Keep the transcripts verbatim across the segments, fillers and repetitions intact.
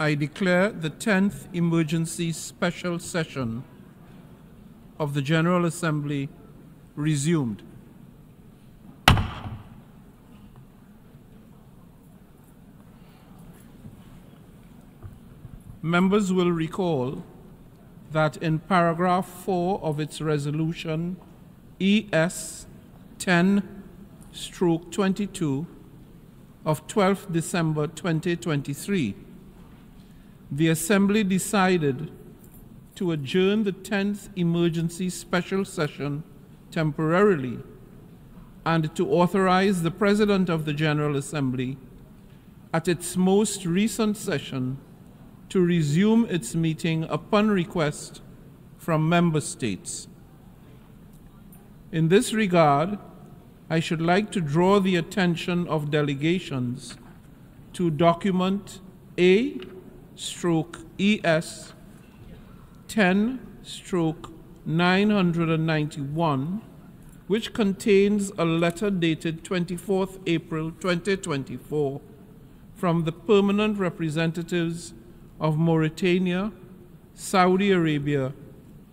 I declare the tenth Emergency Special Session of the General Assembly resumed. Members will recall that in paragraph four of its resolution E S ten stroke twenty-two of twelfth December twenty twenty-three, the Assembly decided to adjourn the tenth Emergency Special Session temporarily and to authorize the President of the General Assembly at its most recent session to resume its meeting upon request from member states. In this regard, I should like to draw the attention of delegations to document A E S ten nine ninety-one, which contains a letter dated twenty-fourth April twenty twenty-four from the permanent representatives of Mauritania, Saudi Arabia,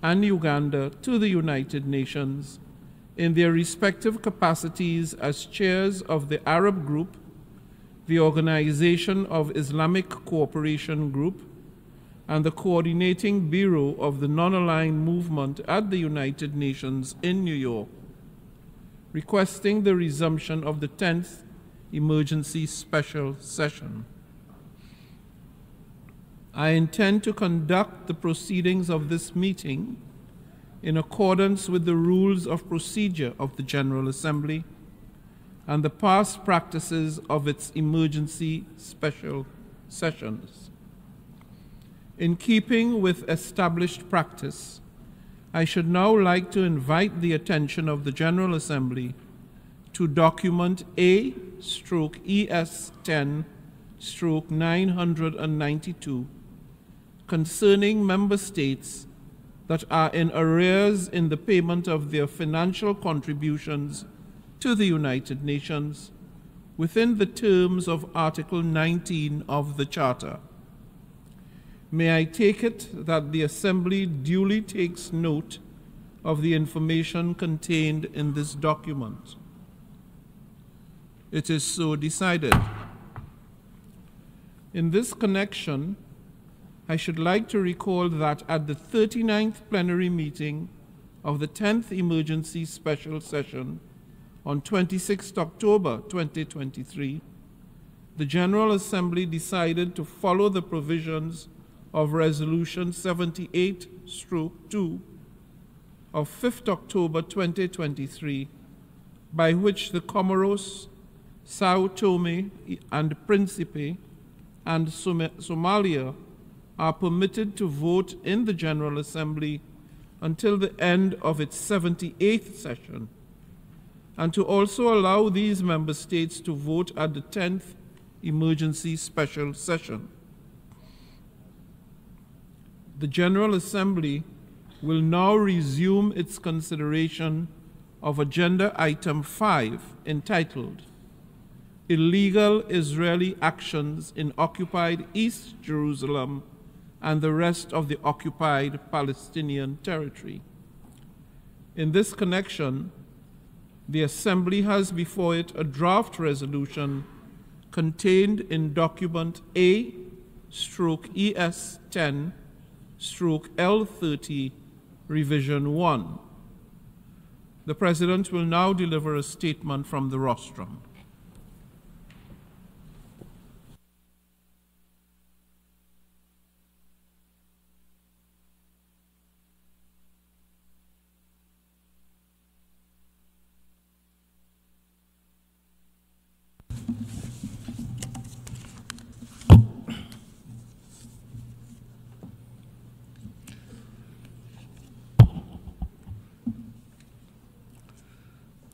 and Uganda to the United Nations in their respective capacities as chairs of the Arab Group, the Organization of Islamic Cooperation Group, and the Coordinating Bureau of the Non-Aligned Movement at the United Nations in New York, requesting the resumption of the tenth Emergency Special Session. I intend to conduct the proceedings of this meeting in accordance with the rules of procedure of the General Assembly and the past practices of its emergency special sessions. In keeping with established practice, I should now like to invite the attention of the General Assembly to document A E S ten nine ninety-two concerning member states that are in arrears in the payment of their financial contributions to the United Nations within the terms of Article nineteen of the Charter. May I take it that the Assembly duly takes note of the information contained in this document. It is so decided. In this connection, I should like to recall that at the thirty-ninth plenary meeting of the tenth Emergency Special Session on twenty-sixth October twenty twenty-three, the General Assembly decided to follow the provisions of Resolution seventy-eight stroke two of fifth October twenty twenty-three, by which the Comoros, Sao Tome and Principe, and Som- Somalia are permitted to vote in the General Assembly until the end of its seventy-eighth session, and to also allow these member states to vote at the tenth Emergency Special Session. The General Assembly will now resume its consideration of Agenda Item five, entitled Illegal Israeli Actions in Occupied East Jerusalem and the rest of the occupied Palestinian territory. In this connection, the Assembly has before it a draft resolution contained in document A E S ten L thirty, revision one. The President will now deliver a statement from the rostrum.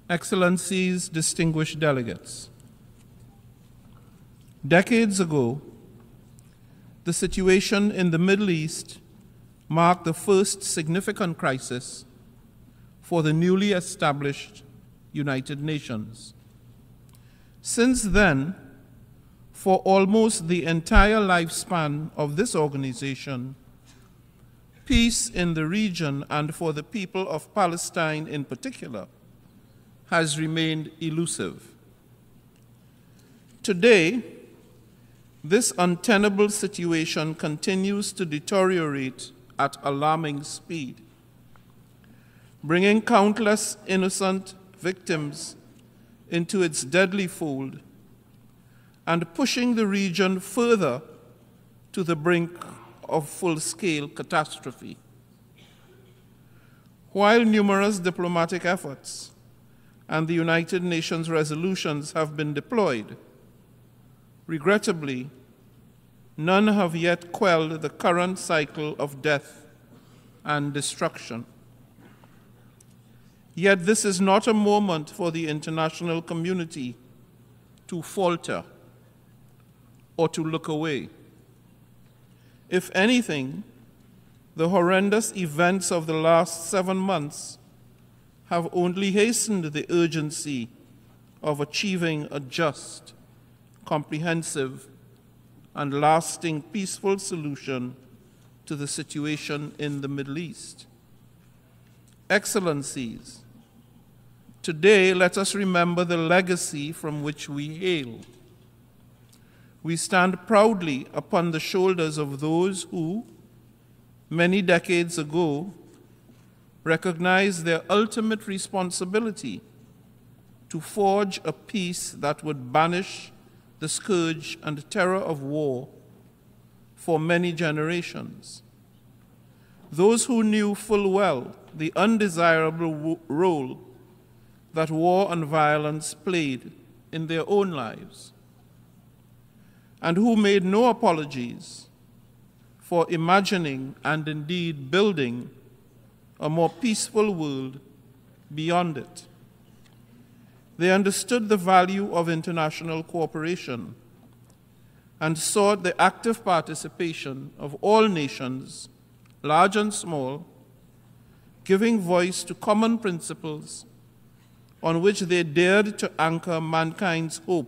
Excellencies, distinguished delegates. Decades ago, the situation in the Middle East marked the first significant crisis for the newly established United Nations. Since then, for almost the entire lifespan of this organization, peace in the region and for the people of Palestine in particular has remained elusive. Today, this untenable situation continues to deteriorate at alarming speed, bringing countless innocent victims into its deadly fold and pushing the region further to the brink of full-scale catastrophe. While numerous diplomatic efforts and the United Nations resolutions have been deployed, regrettably, none have yet quelled the current cycle of death and destruction. Yet this is not a moment for the international community to falter or to look away. If anything, the horrendous events of the last seven months have only hastened the urgency of achieving a just, comprehensive, and lasting peaceful solution to the situation in the Middle East. Excellencies, today let us remember the legacy from which we hail. We stand proudly upon the shoulders of those who, many decades ago, recognized their ultimate responsibility to forge a peace that would banish the scourge and terror of war for many generations. Those who knew full well the undesirable role that war and violence played in their own lives, and who made no apologies for imagining and indeed building a more peaceful world beyond it. They understood the value of international cooperation and sought the active participation of all nations, large and small, giving voice to common principles on which they dared to anchor mankind's hope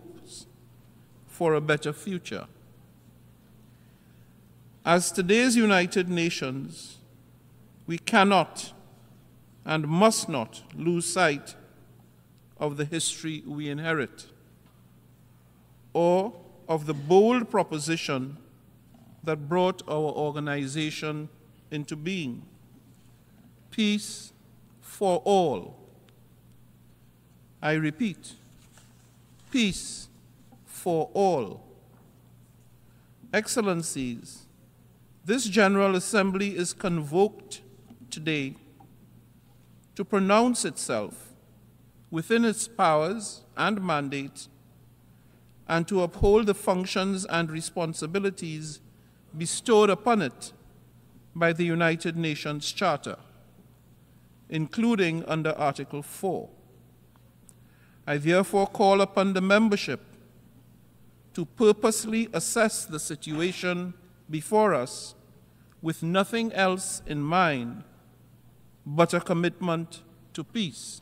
for a better future. As today's United Nations, we cannot and must not lose sight of the history we inherit or of the bold proposition that brought our organization into being: peace for all. I repeat, peace for all. Excellencies, this General Assembly is convoked today to pronounce itself within its powers and mandate and to uphold the functions and responsibilities bestowed upon it by the United Nations Charter, including under Article four. I therefore call upon the membership to purposely assess the situation before us with nothing else in mind but a commitment to peace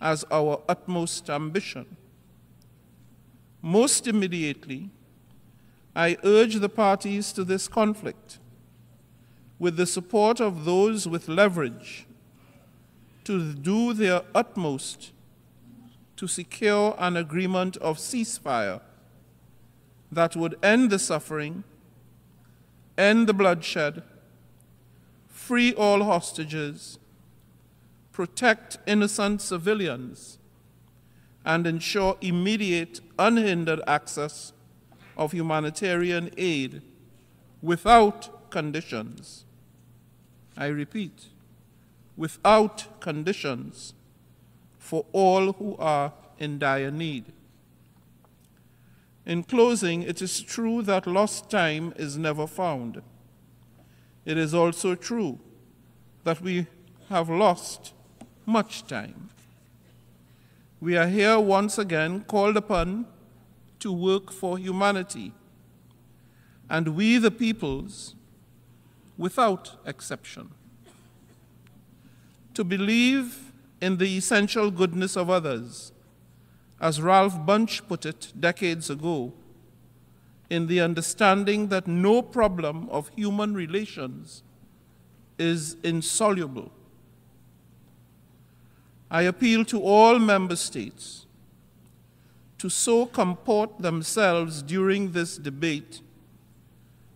as our utmost ambition. Most immediately, I urge the parties to this conflict, with the support of those with leverage, to do their utmost to secure an agreement of ceasefire that would end the suffering, end the bloodshed, free all hostages, protect innocent civilians, and ensure immediate, unhindered access of humanitarian aid without conditions. I repeat, without conditions for all who are in dire need. In closing, it is true that lost time is never found. It is also true that we have lost much time. We are here once again called upon to work for humanity, and we the peoples, without exception, to believe in the essential goodness of others. As Ralph Bunche put it decades ago, in the understanding that no problem of human relations is insoluble. I appeal to all member states to so comport themselves during this debate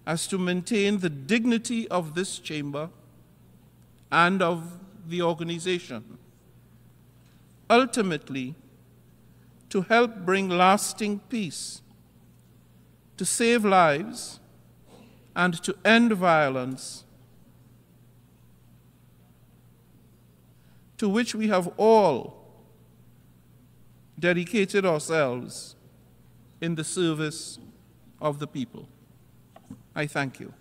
as to maintain the dignity of this chamber and of the organization, ultimately to help bring lasting peace, to save lives, and to end violence, to which we have all dedicated ourselves in the service of the people. I thank you.